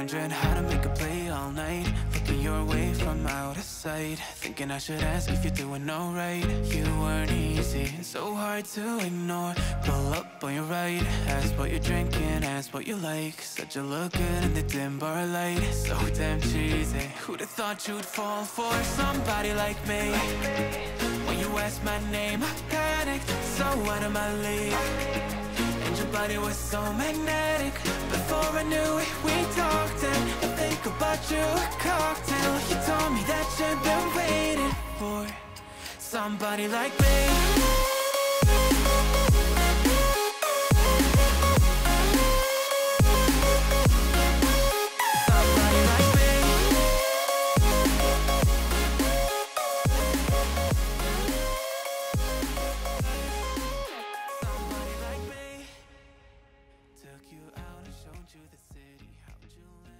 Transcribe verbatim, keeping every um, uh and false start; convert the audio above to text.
wondering how to make a play all night, looking your way from out of sight, thinking I should ask if you're doing alright. You weren't easy, so hard to ignore. Pull up on your right, ask what you're drinking, ask what you like. Said you look good in the dim bar light, so damn cheesy. Who'd have thought you'd fall for somebody like me? When you asked my name, I panicked, so out of my league. Your body was so magnetic. Before I knew it, we talked, and I think about you a cocktail. You told me that you've been waiting for somebody like me. Somebody like me. Took you out and showed you the city. How'd you like